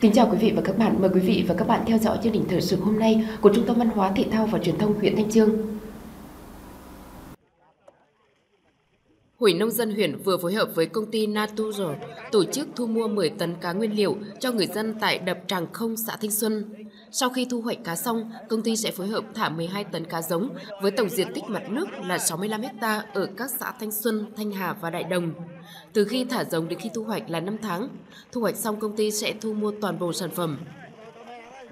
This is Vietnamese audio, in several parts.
Kính chào quý vị và các bạn, mời quý vị và các bạn theo dõi chương trình thời sự hôm nay của Trung tâm Văn hóa Thể thao và Truyền thông huyện Thanh Chương. Hội nông dân huyện vừa phối hợp với công ty Natural tổ chức thu mua 10 tấn cá nguyên liệu cho người dân tại đập Tràng Không, xã Thanh Xuân. Sau khi thu hoạch cá xong, công ty sẽ phối hợp thả 12 tấn cá giống với tổng diện tích mặt nước là 65 ha ở các xã Thanh Xuân, Thanh Hà và Đại Đồng. Từ khi thả giống đến khi thu hoạch là 5 tháng. Thu hoạch xong công ty sẽ thu mua toàn bộ sản phẩm.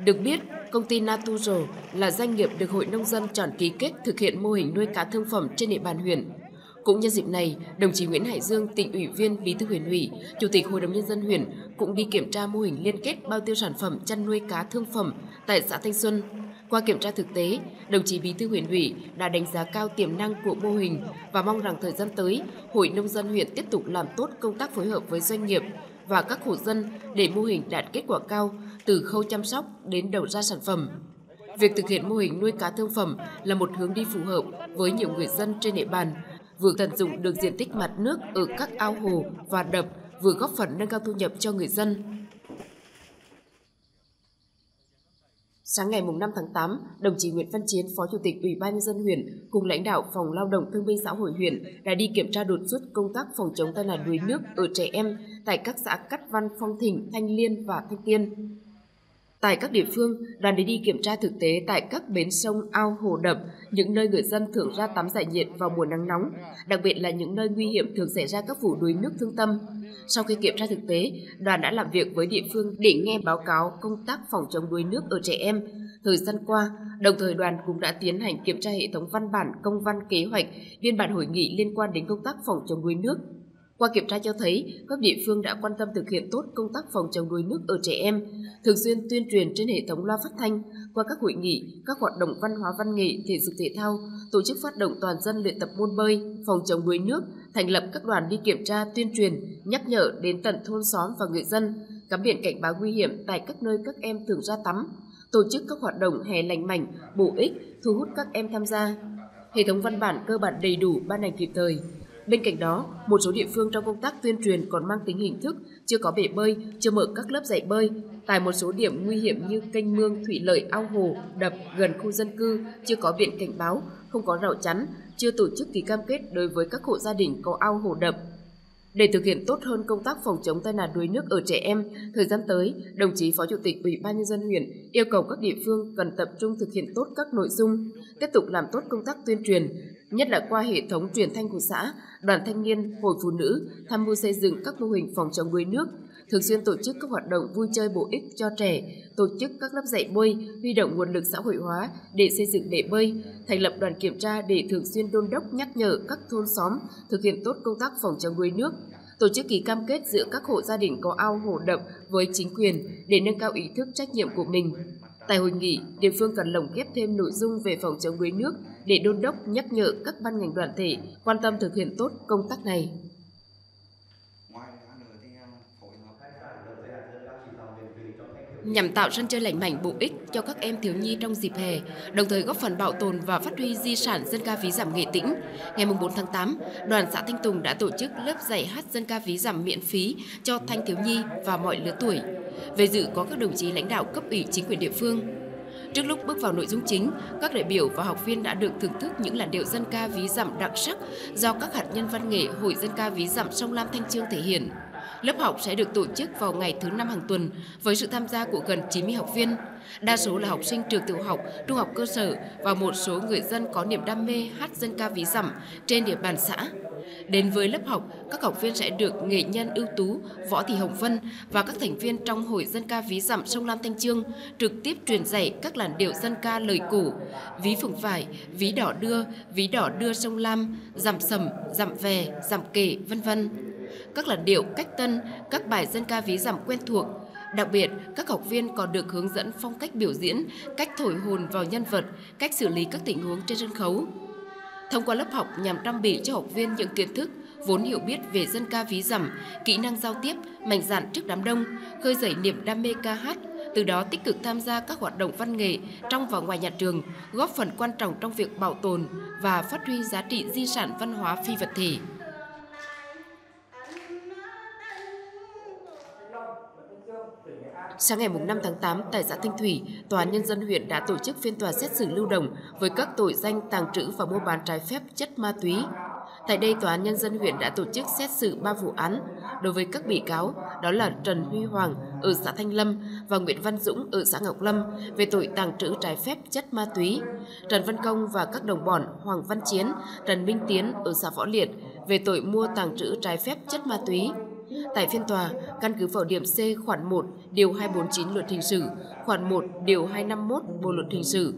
Được biết, công ty Natural là doanh nghiệp được Hội Nông dân chọn ký kết thực hiện mô hình nuôi cá thương phẩm trên địa bàn huyện. Cũng nhân dịp này, đồng chí Nguyễn Hải Dương, tỉnh ủy viên, bí thư huyện ủy, chủ tịch Hội đồng nhân dân huyện cũng đi kiểm tra mô hình liên kết bao tiêu sản phẩm chăn nuôi cá thương phẩm tại xã Thanh Xuân. Qua kiểm tra thực tế, đồng chí bí thư huyện ủy đã đánh giá cao tiềm năng của mô hình và mong rằng thời gian tới, Hội nông dân huyện tiếp tục làm tốt công tác phối hợp với doanh nghiệp và các hộ dân để mô hình đạt kết quả cao từ khâu chăm sóc đến đầu ra sản phẩm. Việc thực hiện mô hình nuôi cá thương phẩm là một hướng đi phù hợp với nhiều người dân trên địa bàn, vừa tận dụng được diện tích mặt nước ở các ao hồ và đập, vừa góp phần nâng cao thu nhập cho người dân. Sáng ngày 5 tháng 8, đồng chí Nguyễn Văn Chiến, Phó Chủ tịch Ủy ban nhân dân huyện cùng lãnh đạo Phòng Lao động Thương binh Xã hội huyện đã đi kiểm tra đột xuất công tác phòng chống tai nạn đuối nước ở trẻ em tại các xã Cát Văn, Phong Thịnh, Thanh Liên và Thanh Tiên. Tại các địa phương, đoàn đã đi kiểm tra thực tế tại các bến sông, ao, hồ đập, những nơi người dân thường ra tắm giải nhiệt vào mùa nắng nóng, đặc biệt là những nơi nguy hiểm thường xảy ra các vụ đuối nước thương tâm. Sau khi kiểm tra thực tế, đoàn đã làm việc với địa phương để nghe báo cáo công tác phòng chống đuối nước ở trẻ em thời gian qua. Đồng thời, đoàn cũng đã tiến hành kiểm tra hệ thống văn bản, công văn, kế hoạch, biên bản hội nghị liên quan đến công tác phòng chống đuối nước. Qua kiểm tra cho thấy, các địa phương đã quan tâm thực hiện tốt công tác phòng chống đuối nước ở trẻ em, thường xuyên tuyên truyền trên hệ thống loa phát thanh, qua các hội nghị, các hoạt động văn hóa văn nghệ, thể dục thể thao, tổ chức phát động toàn dân luyện tập môn bơi, phòng chống đuối nước, thành lập các đoàn đi kiểm tra, tuyên truyền, nhắc nhở đến tận thôn xóm và người dân, cắm biển cảnh báo nguy hiểm tại các nơi các em thường ra tắm, tổ chức các hoạt động hè lành mạnh, bổ ích, thu hút các em tham gia. Hệ thống văn bản cơ bản đầy đủ, ban hành kịp thời. Bên cạnh đó, một số địa phương trong công tác tuyên truyền còn mang tính hình thức, chưa có bể bơi, chưa mở các lớp dạy bơi. Tại một số điểm nguy hiểm như kênh mương, thủy lợi, ao hồ, đập gần khu dân cư, chưa có biển cảnh báo, không có rào chắn, chưa tổ chức ký cam kết đối với các hộ gia đình có ao hồ đập. Để thực hiện tốt hơn công tác phòng chống tai nạn đuối nước ở trẻ em, thời gian tới, đồng chí Phó Chủ tịch Ủy ban nhân dân huyện yêu cầu các địa phương cần tập trung thực hiện tốt các nội dung, tiếp tục làm tốt công tác tuyên truyền, nhất là qua hệ thống truyền thanh của xã, đoàn thanh niên, hội phụ nữ tham mưu xây dựng các mô hình phòng chống đuối nước, thường xuyên tổ chức các hoạt động vui chơi bổ ích cho trẻ, tổ chức các lớp dạy bơi, huy động nguồn lực xã hội hóa để xây dựng bể bơi, thành lập đoàn kiểm tra để thường xuyên đôn đốc nhắc nhở các thôn xóm thực hiện tốt công tác phòng chống đuối nước, tổ chức ký cam kết giữa các hộ gia đình có ao hồ đập với chính quyền để nâng cao ý thức trách nhiệm của mình. Tại hội nghị, địa phương cần lồng ghép thêm nội dung về phòng chống đuối nước để đôn đốc nhắc nhở các ban ngành đoàn thể quan tâm thực hiện tốt công tác này. Nhằm tạo sân chơi lành mạnh bổ ích cho các em thiếu nhi trong dịp hè, đồng thời góp phần bảo tồn và phát huy di sản dân ca ví dặm Nghệ Tĩnh, ngày 4 tháng 8, đoàn xã Thanh Tùng đã tổ chức lớp dạy hát dân ca ví dặm miễn phí cho thanh thiếu nhi và mọi lứa tuổi. Về dự có các đồng chí lãnh đạo cấp ủy chính quyền địa phương. Trước lúc bước vào nội dung chính, các đại biểu và học viên đã được thưởng thức những làn điệu dân ca ví dặm đặc sắc do các hạt nhân văn nghệ Hội dân ca ví dặm Sông Lam Thanh Chương thể hiện. Lớp học sẽ được tổ chức vào ngày thứ Năm hàng tuần với sự tham gia của gần 90 học viên, đa số là học sinh trường tiểu học, trung học cơ sở và một số người dân có niềm đam mê hát dân ca ví dặm trên địa bàn xã. Đến với lớp học, các học viên sẽ được nghệ nhân ưu tú Võ Thị Hồng Vân và các thành viên trong Hội dân ca ví dặm Sông Lam Thanh Chương trực tiếp truyền dạy các làn điệu dân ca lời cổ, ví phượng vải, ví đỏ đưa sông Lam, dặm sầm, dặm về, dặm kể, vân vân. Các làn điệu cách tân, các bài dân ca ví dặm quen thuộc. Đặc biệt, các học viên còn được hướng dẫn phong cách biểu diễn, cách thổi hồn vào nhân vật, cách xử lý các tình huống trên sân khấu. Thông qua lớp học nhằm trang bị cho học viên những kiến thức, vốn hiểu biết về dân ca ví dặm, kỹ năng giao tiếp, mạnh dạn trước đám đông, khơi dậy niềm đam mê ca hát, từ đó tích cực tham gia các hoạt động văn nghệ trong và ngoài nhà trường, góp phần quan trọng trong việc bảo tồn và phát huy giá trị di sản văn hóa phi vật thể. Sáng ngày 5 tháng 8 tại xã Thanh Thủy, Tòa án Nhân dân huyện đã tổ chức phiên tòa xét xử lưu động với các tội danh tàng trữ và mua bán trái phép chất ma túy. Tại đây, Tòa án Nhân dân huyện đã tổ chức xét xử 3 vụ án đối với các bị cáo, đó là Trần Huy Hoàng ở xã Thanh Lâm và Nguyễn Văn Dũng ở xã Ngọc Lâm về tội tàng trữ trái phép chất ma túy, Trần Văn Công và các đồng bọn Hoàng Văn Chiến, Trần Minh Tiến ở xã Võ Liệt về tội mua tàng trữ trái phép chất ma túy. Tại phiên tòa, căn cứ vào điểm C khoản 1 điều 249 Luật Hình sự, khoản 1 điều 251 Bộ Luật Hình sự,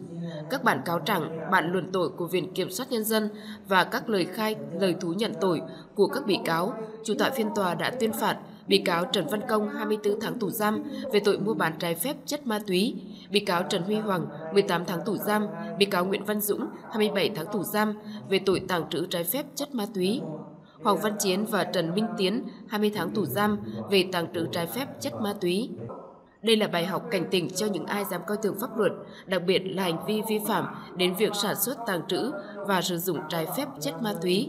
các bản cáo trạng, bản luận tội của Viện Kiểm sát Nhân dân và các lời khai, lời thú nhận tội của các bị cáo, chủ tọa phiên tòa đã tuyên phạt bị cáo Trần Văn Công 24 tháng tù giam về tội mua bán trái phép chất ma túy, bị cáo Trần Huy Hoàng 18 tháng tù giam, bị cáo Nguyễn Văn Dũng 27 tháng tù giam về tội tàng trữ trái phép chất ma túy, Hoàng Văn Chiến và Trần Minh Tiến 20 tháng tù giam về tàng trữ trái phép chất ma túy. Đây là bài học cảnh tỉnh cho những ai dám coi thường pháp luật, đặc biệt là hành vi vi phạm đến việc sản xuất, tàng trữ và sử dụng trái phép chất ma túy.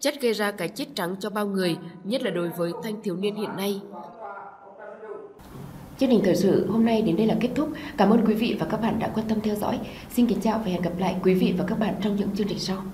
Chất gây ra cái chết trắng cho bao người, nhất là đối với thanh thiếu niên hiện nay. Chương trình thời sự hôm nay đến đây là kết thúc. Cảm ơn quý vị và các bạn đã quan tâm theo dõi. Xin kính chào và hẹn gặp lại quý vị và các bạn trong những chương trình sau.